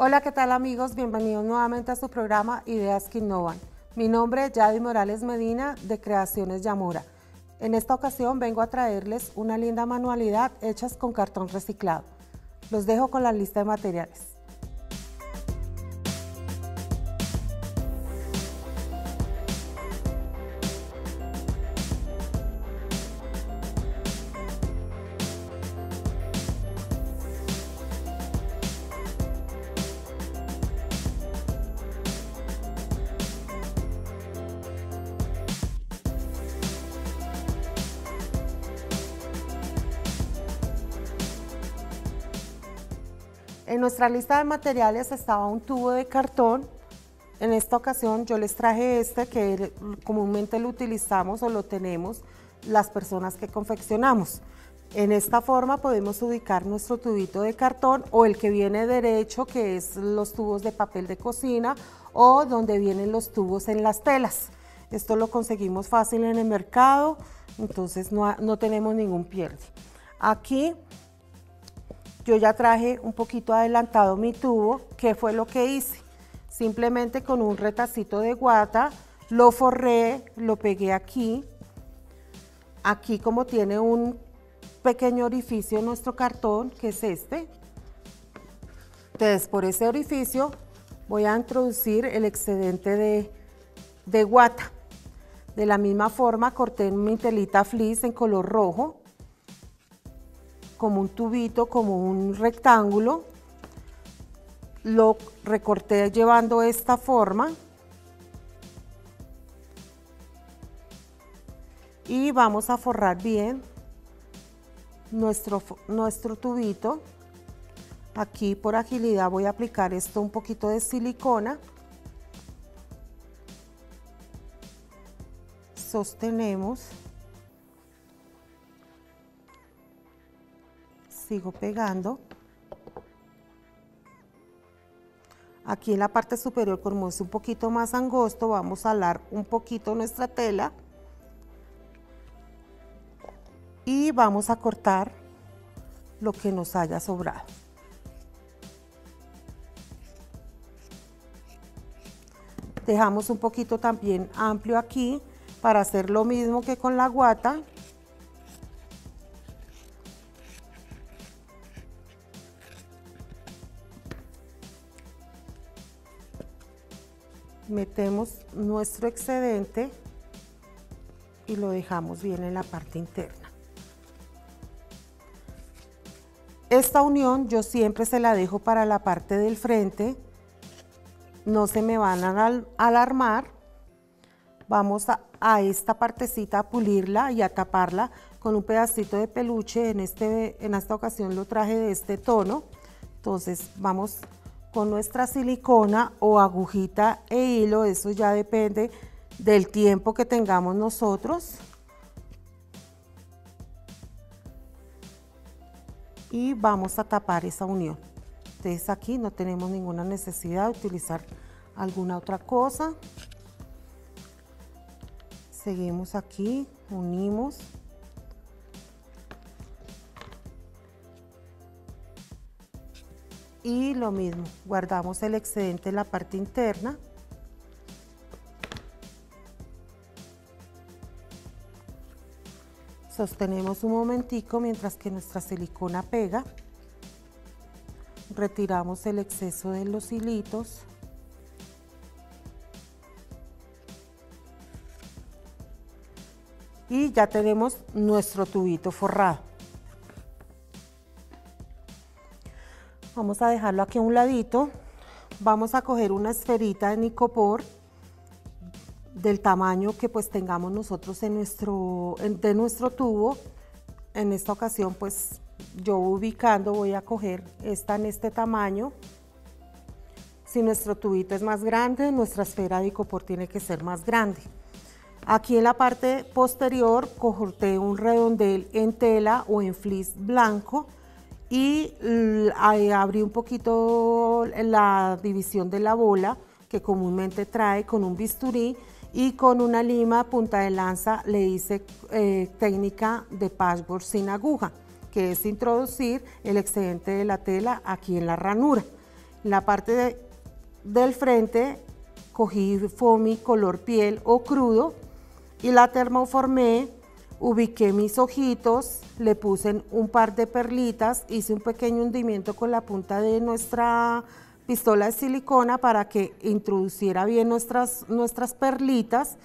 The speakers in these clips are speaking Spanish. Hola, ¿qué tal amigos? Bienvenidos nuevamente a su programa Ideas que Innovan. Mi nombre es Yadi Morales Medina de Creaciones Yamura. En esta ocasión vengo a traerles una linda manualidad hechas con cartón reciclado. Los dejo con la lista de materiales. En nuestra lista de materiales estaba un tubo de cartón. En esta ocasión yo les traje este que comúnmente lo utilizamos o lo tenemos las personas que confeccionamos. En esta forma podemos ubicar nuestro tubito de cartón o el que viene derecho, que es los tubos de papel de cocina o donde vienen los tubos en las telas. Esto lo conseguimos fácil en el mercado, entonces no tenemos ningún pierde. Aquí yo ya traje un poquito adelantado mi tubo. ¿Qué fue lo que hice? Simplemente con un retacito de guata, lo forré, lo pegué aquí. Aquí como tiene un pequeño orificio en nuestro cartón, que es este. Entonces por ese orificio voy a introducir el excedente de guata. De la misma forma corté mi telita fleece en color rojo, como un tubito, como un rectángulo, lo recorté llevando esta forma y vamos a forrar bien nuestro tubito. Aquí por agilidad voy a aplicar esto un poquito de silicona, sostenemos. Sigo pegando. Aquí en la parte superior, como es un poquito más angosto, vamos a alar un poquito nuestra tela y vamos a cortar lo que nos haya sobrado. Dejamos un poquito también amplio aquí para hacer lo mismo que con la guata. Metemos nuestro excedente y lo dejamos bien en la parte interna. Esta unión yo siempre se la dejo para la parte del frente, no se me van a alarmar. Vamos a esta partecita a pulirla y a taparla con un pedacito de peluche. En esta ocasión lo traje de este tono, entonces vamos con nuestra silicona o agujita e hilo, eso ya depende del tiempo que tengamos nosotros. Y vamos a tapar esa unión. Entonces aquí no tenemos ninguna necesidad de utilizar alguna otra cosa. Seguimos aquí, unimos. Y lo mismo, guardamos el excedente en la parte interna. Sostenemos un momentico mientras que nuestra silicona pega. Retiramos el exceso de los hilitos. Y ya tenemos nuestro tubito forrado. Vamos a dejarlo aquí a un ladito. Vamos a coger una esferita de nicopor del tamaño que pues tengamos nosotros de nuestro tubo. En esta ocasión pues yo ubicando voy a coger esta en este tamaño. Si nuestro tubito es más grande, nuestra esfera de nicopor tiene que ser más grande. Aquí en la parte posterior corté un redondel en tela o en fleece blanco y abrí un poquito la división de la bola que comúnmente trae con un bisturí, y con una lima punta de lanza le hice técnica de patchwork sin aguja, que es introducir el excedente de la tela aquí en la ranura. En la parte del frente cogí foamy color piel o crudo y la termoformé, ubiqué mis ojitos, le puse un par de perlitas, hice un pequeño hundimiento con la punta de nuestra pistola de silicona para que introduciera bien nuestras perlitas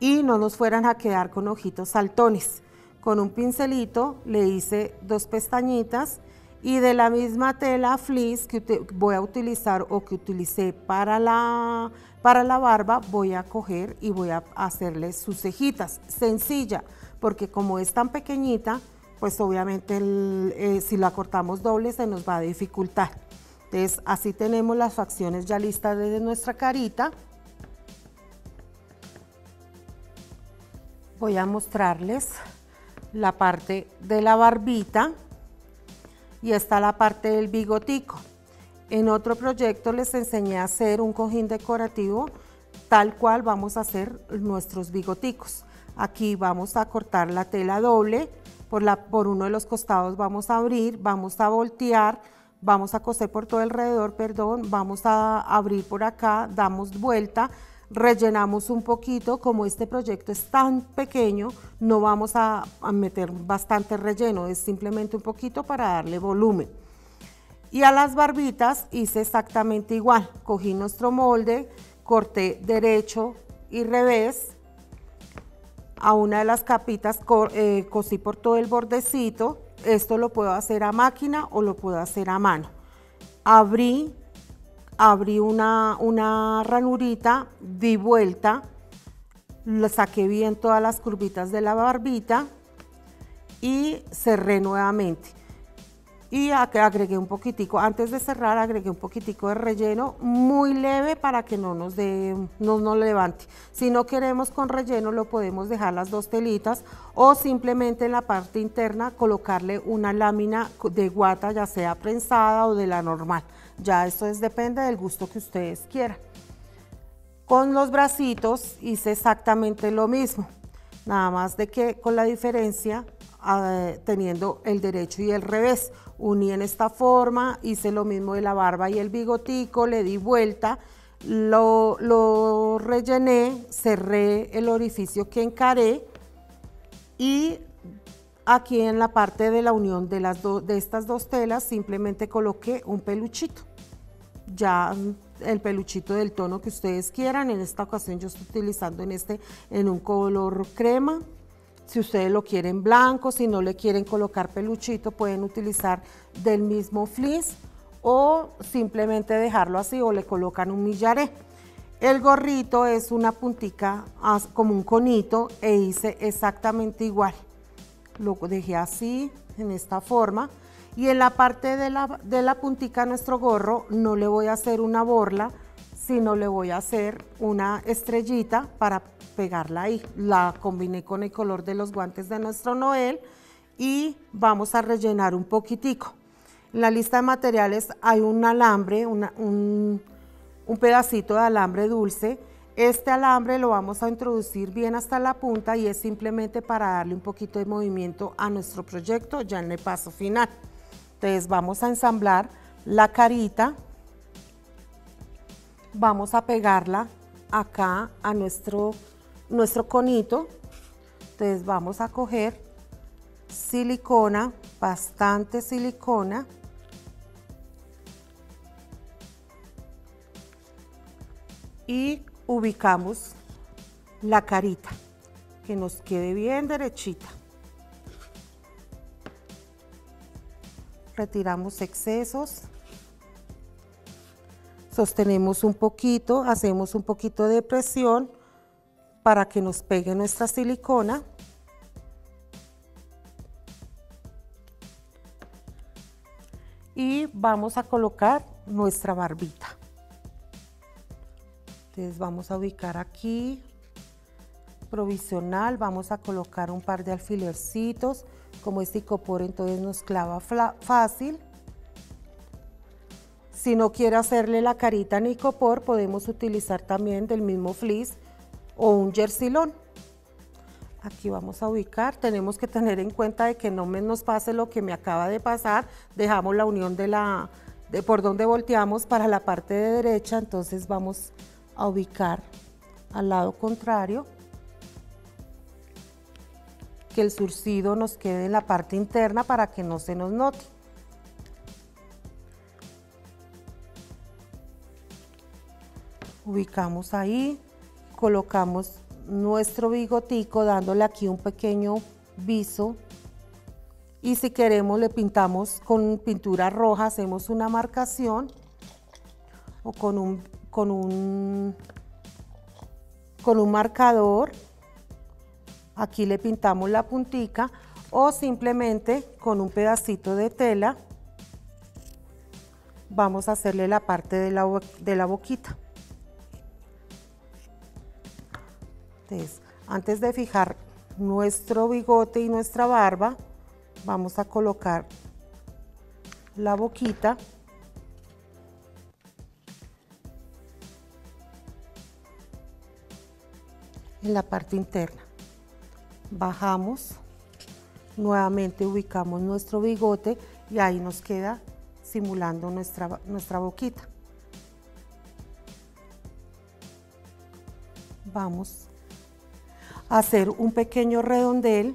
y no nos fueran a quedar con ojitos saltones. Con un pincelito le hice dos pestañitas y de la misma tela fleece que voy a utilizar o que utilicé para la barba, voy a coger y voy a hacerle sus cejitas. Sencilla, porque como es tan pequeñita, pues obviamente si la cortamos doble se nos va a dificultar. Entonces así tenemos las facciones ya listas desde nuestra carita. Voy a mostrarles la parte de la barbita y está la parte del bigotico. En otro proyecto les enseñé a hacer un cojín decorativo, tal cual vamos a hacer nuestros bigoticos. Aquí vamos a cortar la tela doble, por uno de los costados vamos a abrir, vamos a voltear, vamos a coser por todo alrededor, vamos a abrir por acá, damos vuelta, rellenamos un poquito. Como este proyecto es tan pequeño, no vamos a meter bastante relleno, es simplemente un poquito para darle volumen. Y a las barbitas hice exactamente igual, cogí nuestro molde, corté derecho y revés, a una de las capitas cosí por todo el bordecito. Esto lo puedo hacer a máquina o lo puedo hacer a mano. Abrí una ranurita, di vuelta, le saqué bien todas las curvitas de la barbita y cerré nuevamente. Y agregué un poquitico, antes de cerrar agregué un poquitico de relleno muy leve para que no nos levante. Si no queremos con relleno lo podemos dejar las dos telitas o simplemente en la parte interna colocarle una lámina de guata, ya sea prensada o de la normal. Ya esto depende del gusto que ustedes quieran. Con los bracitos hice exactamente lo mismo, nada más de que con la diferencia teniendo el derecho y el revés. Uní en esta forma, hice lo mismo de la barba y el bigotico, le di vuelta, lo rellené, cerré el orificio que encaré y aquí en la parte de la unión de estas dos telas simplemente coloqué un peluchito, ya el peluchito del tono que ustedes quieran. En esta ocasión yo estoy utilizando en un color crema. Si ustedes lo quieren blanco, si no le quieren colocar peluchito, pueden utilizar del mismo fleece o simplemente dejarlo así o le colocan un millaré. El gorrito es una puntica como un conito e hice exactamente igual. Lo dejé así, en esta forma. Y en la parte de la puntica nuestro gorro no le voy a hacer una borla, sino le voy a hacer una estrellita para pegarla ahí. La combiné con el color de los guantes de nuestro Noel y vamos a rellenar un poquitico. En la lista de materiales hay un alambre, un pedacito de alambre dulce. Este alambre lo vamos a introducir bien hasta la punta y es simplemente para darle un poquito de movimiento a nuestro proyecto ya en el paso final. Entonces vamos a ensamblar la carita, vamos a pegarla acá a nuestro conito. Entonces vamos a coger silicona, bastante silicona, y ubicamos la carita que nos quede bien derechita. Retiramos excesos, sostenemos un poquito, hacemos un poquito de presión para que nos pegue nuestra silicona. Y vamos a colocar nuestra barbita. Entonces vamos a ubicar aquí, provisional, vamos a colocar un par de alfilercitos, como este icopor entonces nos clava fácil. Si no quiere hacerle la carita ni icopor, podemos utilizar también del mismo fleece o un jersilón. Aquí vamos a ubicar, tenemos que tener en cuenta de que no nos pase lo que me acaba de pasar, dejamos la unión de la, de por donde volteamos para la parte de derecha, entonces vamos a ubicar al lado contrario, que el surcido nos quede en la parte interna para que no se nos note. Ubicamos ahí, colocamos nuestro bigotico dándole aquí un pequeño viso, y si queremos le pintamos con pintura roja, hacemos una marcación o con un marcador, aquí le pintamos la puntica, o simplemente con un pedacito de tela vamos a hacerle la parte de la boquita. Entonces, antes de fijar nuestro bigote y nuestra barba, vamos a colocar la boquita. En la parte interna. Bajamos, nuevamente ubicamos nuestro bigote y ahí nos queda simulando nuestra boquita. Vamos a hacer un pequeño redondel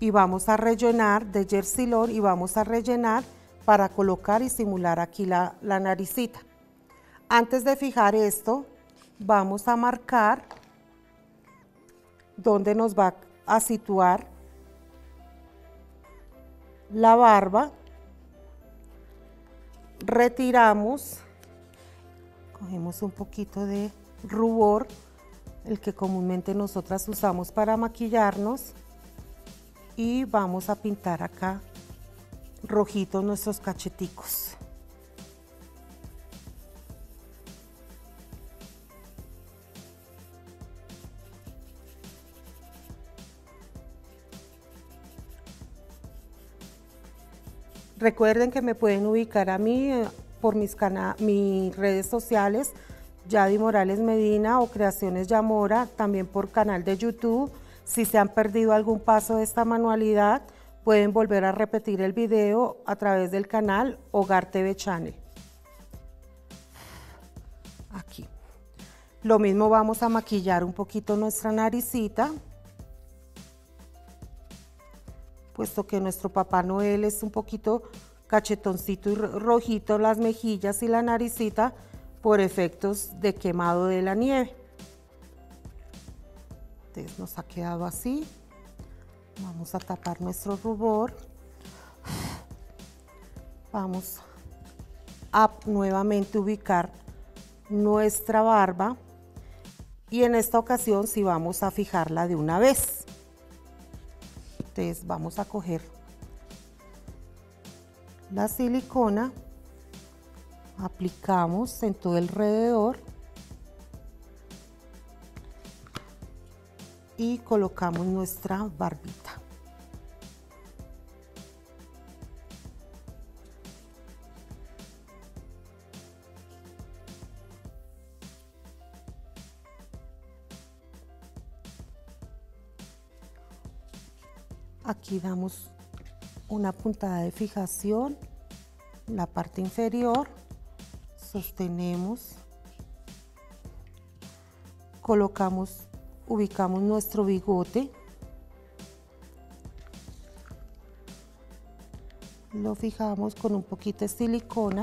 y vamos a rellenar de yersilón y vamos a rellenar para colocar y simular aquí la naricita. Antes de fijar esto, vamos a marcar donde nos va a situar la barba. Retiramos, cogemos un poquito de rubor, el que comúnmente nosotras usamos para maquillarnos, y vamos a pintar acá rojitos nuestros cacheticos. Recuerden que me pueden ubicar a mí por mis redes sociales, Yadi Morales Medina o Creaciones Yamura, también por canal de YouTube. Si se han perdido algún paso de esta manualidad, pueden volver a repetir el video a través del canal Hogar TV Channel. Aquí. Lo mismo, vamos a maquillar un poquito nuestra naricita, puesto que nuestro Papá Noel es un poquito cachetoncito y rojito, las mejillas y la naricita, por efectos de quemado de la nieve. Entonces nos ha quedado así. Vamos a tapar nuestro rubor. Vamos a nuevamente ubicar nuestra barba, y en esta ocasión sí vamos a fijarla de una vez. Entonces vamos a coger la silicona, aplicamos en todo alrededor y colocamos nuestra barbita. Aquí damos una puntada de fijación en la parte inferior. Sostenemos, colocamos, ubicamos nuestro bigote, lo fijamos con un poquito de silicona,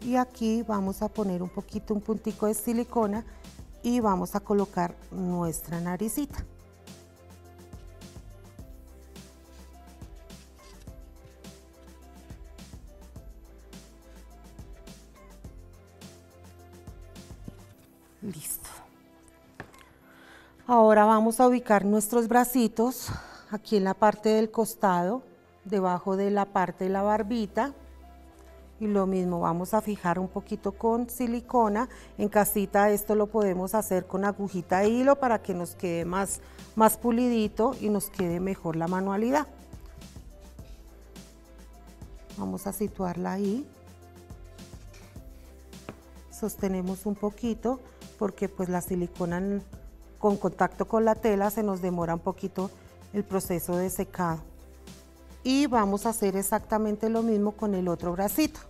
y aquí vamos a poner un poquito, un puntico de silicona, y vamos a colocar nuestra naricita. Listo. Ahora vamos a ubicar nuestros bracitos aquí en la parte del costado, debajo de la parte de la barbita. Y lo mismo, vamos a fijar un poquito con silicona. En casita esto lo podemos hacer con agujita de hilo para que nos quede más pulidito y nos quede mejor la manualidad. Vamos a situarla ahí. Sostenemos un poquito porque pues la silicona con contacto con la tela se nos demora un poquito el proceso de secado. Y vamos a hacer exactamente lo mismo con el otro bracito.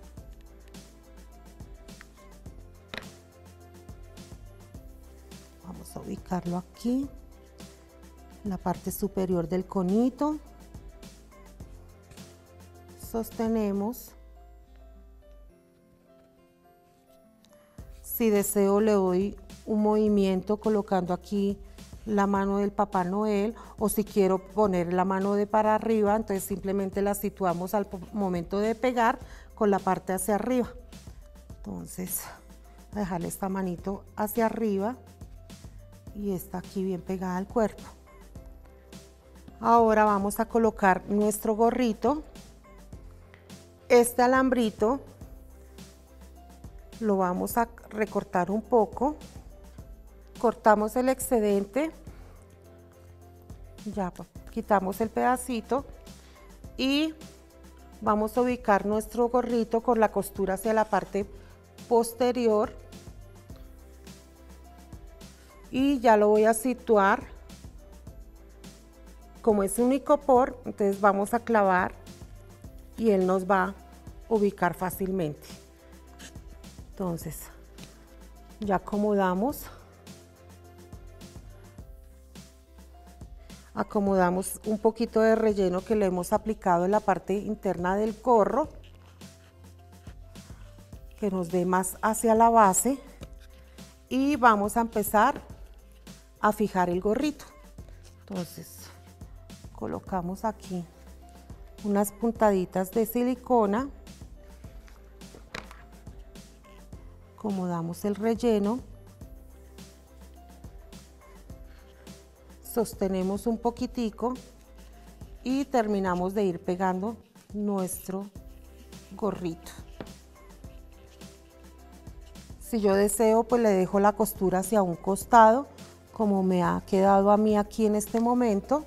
Vamos a ubicarlo aquí, en la parte superior del conito. Sostenemos. Si deseo le doy un movimiento colocando aquí la mano del Papá Noel, o si quiero poner la mano de para arriba, entonces simplemente la situamos al momento de pegar con la parte hacia arriba. Entonces, dejarle esta manito hacia arriba y esta aquí bien pegada al cuerpo. Ahora vamos a colocar nuestro gorrito. Este alambrito lo vamos a recortar un poco, cortamos el excedente, ya quitamos el pedacito y vamos a ubicar nuestro gorrito con la costura hacia la parte posterior y ya lo voy a situar. Como es un icopor, entonces vamos a clavar y él nos va a ubicar fácilmente. Entonces, ya acomodamos. Acomodamos un poquito de relleno que le hemos aplicado en la parte interna del gorro, que nos dé más hacia la base. Y vamos a empezar a fijar el gorrito. Entonces, colocamos aquí unas puntaditas de silicona. Acomodamos el relleno, sostenemos un poquitico y terminamos de ir pegando nuestro gorrito. Si yo deseo, pues le dejo la costura hacia un costado, como me ha quedado a mí aquí en este momento.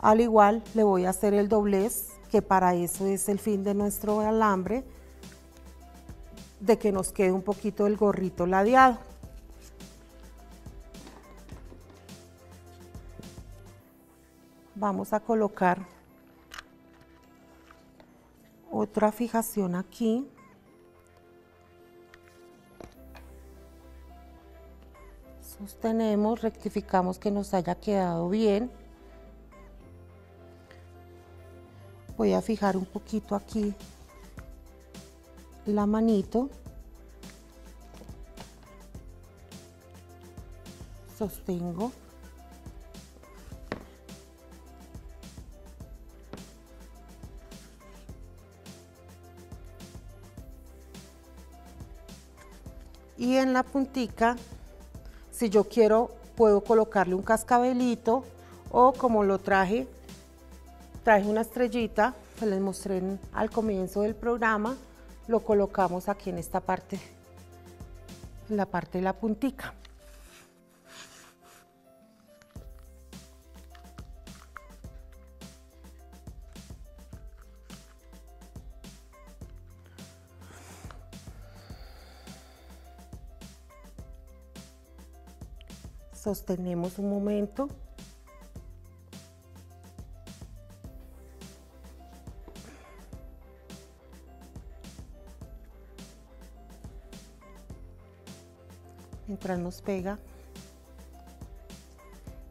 Al igual le voy a hacer el doblez, que para eso es el fin de nuestro alambre, de que nos quede un poquito el gorrito ladeado. Vamos a colocar otra fijación aquí. Sostenemos, rectificamos que nos haya quedado bien. Voy a fijar un poquito aquí la manito, sostengo, y en la puntica, si yo quiero, puedo colocarle un cascabelito, o como lo traje una estrellita, se les mostré al comienzo del programa. Lo colocamos aquí en esta parte, en la parte de la puntica. Sostenemos un momento. Mientras nos pega,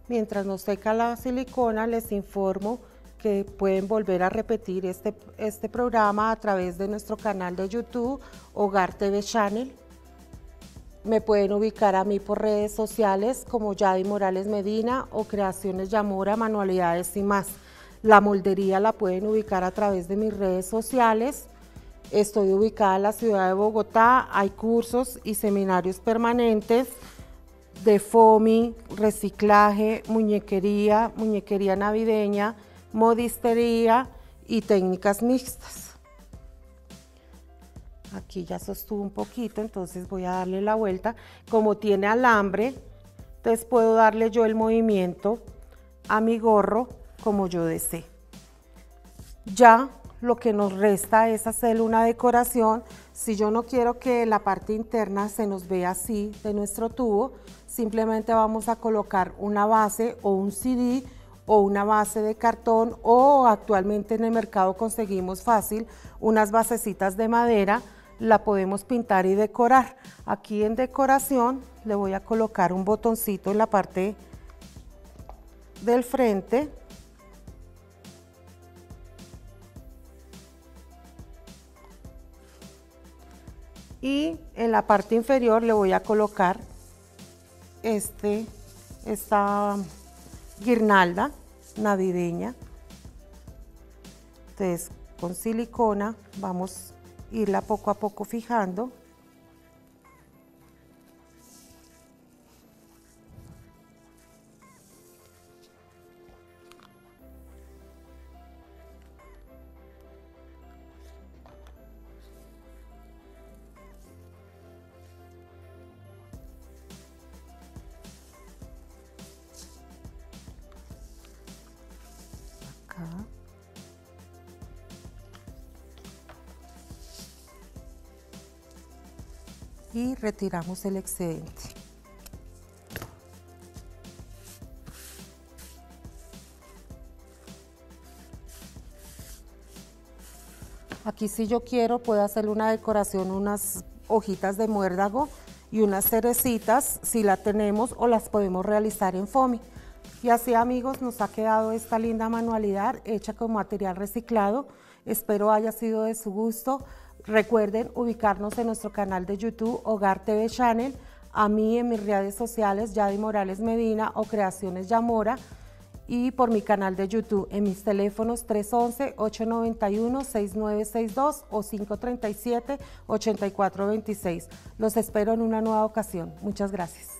mientras nos seca la silicona, les informo que pueden volver a repetir este programa a través de nuestro canal de YouTube, Hogar TV Channel. Me pueden ubicar a mí por redes sociales como Yadi Morales Medina o Creaciones Yamura, Manualidades y Más. La moldería la pueden ubicar a través de mis redes sociales. Estoy ubicada en la ciudad de Bogotá, hay cursos y seminarios permanentes de FOMI, reciclaje, muñequería, muñequería navideña, modistería y técnicas mixtas. Aquí ya sostuvo un poquito, entonces voy a darle la vuelta. Como tiene alambre, entonces puedo darle yo el movimiento a mi gorro como yo desee. Ya lo que nos resta es hacer una decoración. Si yo no quiero que la parte interna se nos vea así de nuestro tubo, simplemente vamos a colocar una base o un CD o una base de cartón, o actualmente en el mercado conseguimos fácil unas basecitas de madera, la podemos pintar y decorar. Aquí en decoración le voy a colocar un botoncito en la parte del frente. Y en la parte inferior le voy a colocar esta guirnalda navideña. Entonces, con silicona vamos a irla poco a poco fijando. Y retiramos el excedente. Aquí, si yo quiero, puedo hacer una decoración, unas hojitas de muérdago y unas cerecitas, si la tenemos, o las podemos realizar en foamy. Y así, amigos, nos ha quedado esta linda manualidad hecha con material reciclado. Espero haya sido de su gusto. Recuerden ubicarnos en nuestro canal de YouTube Hogar TV Channel, a mí en mis redes sociales Yadi Morales Medina o Creaciones Yamura, y por mi canal de YouTube en mis teléfonos 311-891-6962 o 537-8426. Los espero en una nueva ocasión. Muchas gracias.